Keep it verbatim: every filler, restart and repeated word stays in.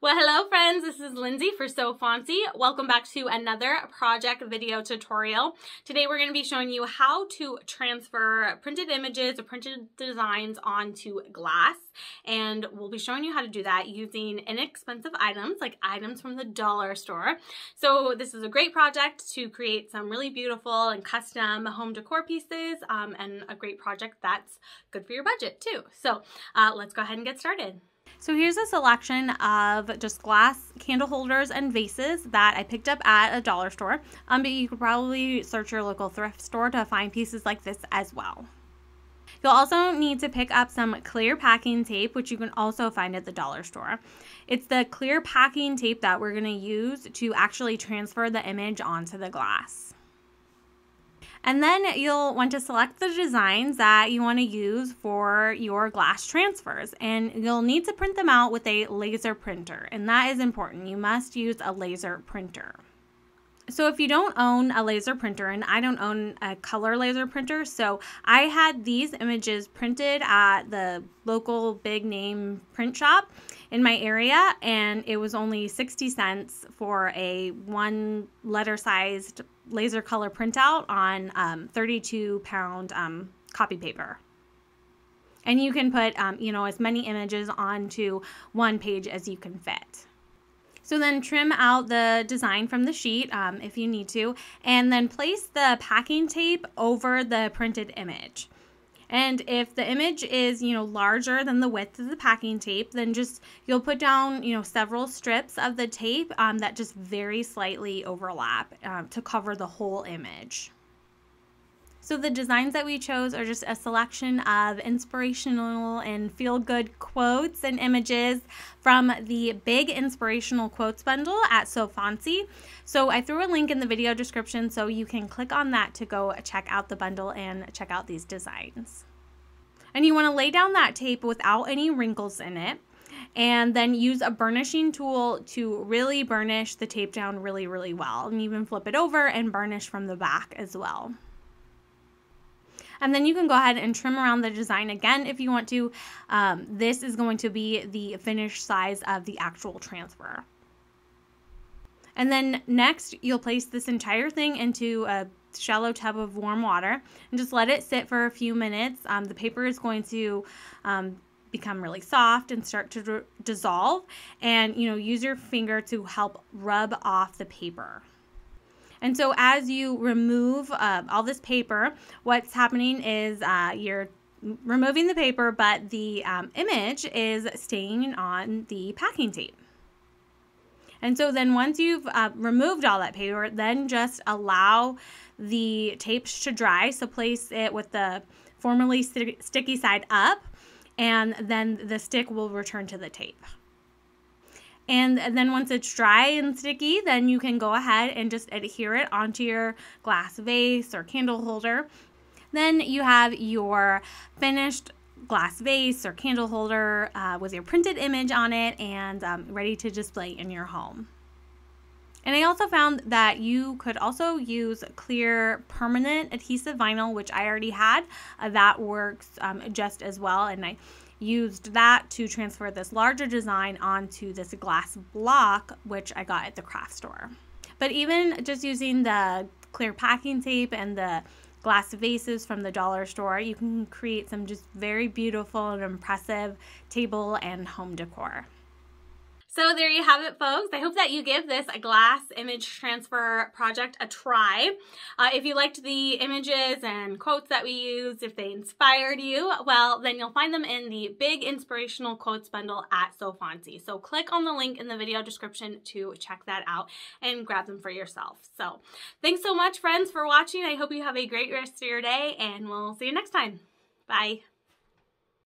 Well, hello friends, this is Lindsay for So Fontsy. Welcome back to another project video tutorial. Today we're going to be showing you how to transfer printed images or printed designs onto glass, and we'll be showing you how to do that using inexpensive items, like items from the dollar store. So this is a great project to create some really beautiful and custom home decor pieces, um, and a great project that's good for your budget too. So uh, let's go ahead and get started. So here's a selection of just glass candle holders and vases that I picked up at a dollar store, um, but you could probably search your local thrift store to find pieces like this as well. You'll also need to pick up some clear packing tape, which you can also find at the dollar store. It's the clear packing tape that we're going to use to actually transfer the image onto the glass. And then you'll want to select the designs that you want to use for your glass transfers, and you'll need to print them out with a laser printer, and that is important. You must use a laser printer. So if you don't own a laser printer, and I don't own a color laser printer, so I had these images printed at the local big name print shop in my area, and it was only sixty cents for a one letter sized laser color printout on um, thirty-two pound um, copy paper. And you can put, um, you know, as many images onto one page as you can fit. So then trim out the design from the sheet um, if you need to, and then place the packing tape over the printed image. And if the image is, you know, larger than the width of the packing tape, then just you'll put down, you know, several strips of the tape um, that just very slightly overlap um, to cover the whole image. So the designs that we chose are just a selection of inspirational and feel-good quotes and images from the Big Inspirational Quotes Bundle at So Fontsy. So I threw a link in the video description so you can click on that to go check out the bundle and check out these designs. And you want to lay down that tape without any wrinkles in it, and then use a burnishing tool to really burnish the tape down really, really well. And you can flip it over and burnish from the back as well. And then you can go ahead and trim around the design again if you want to. Um, this is going to be the finished size of the actual transfer. And then next, you'll place this entire thing into a shallow tub of warm water and just let it sit for a few minutes. Um, the paper is going to um, become really soft and start to dissolve. And, you know, use your finger to help rub off the paper. And so as you remove uh, all this paper, what's happening is uh, you're removing the paper, but the um, image is staying on the packing tape. And so then once you've uh, removed all that paper, then just allow the tapes to dry. So place it with the formerly st- sticky side up, and then the stick will return to the tape. And then once it's dry and sticky, then you can go ahead and just adhere it onto your glass vase or candle holder. Then you have your finished glass vase or candle holder uh, with your printed image on it and um, ready to display in your home. And I also found that you could also use clear permanent adhesive vinyl, which I already had. Uh, that works um, just as well, and I used that to transfer this larger design onto this glass block, which I got at the craft store. But even just using the clear packing tape and the glass vases from the dollar store, you can create some just very beautiful and impressive table and home decor. So there you have it, folks. I hope that you give this glass image transfer project a try. Uh, if you liked the images and quotes that we used, if they inspired you, well, then you'll find them in the Big Inspirational Quotes Bundle at So Fontsy. So click on the link in the video description to check that out and grab them for yourself. So thanks so much, friends, for watching. I hope you have a great rest of your day, and we'll see you next time. Bye.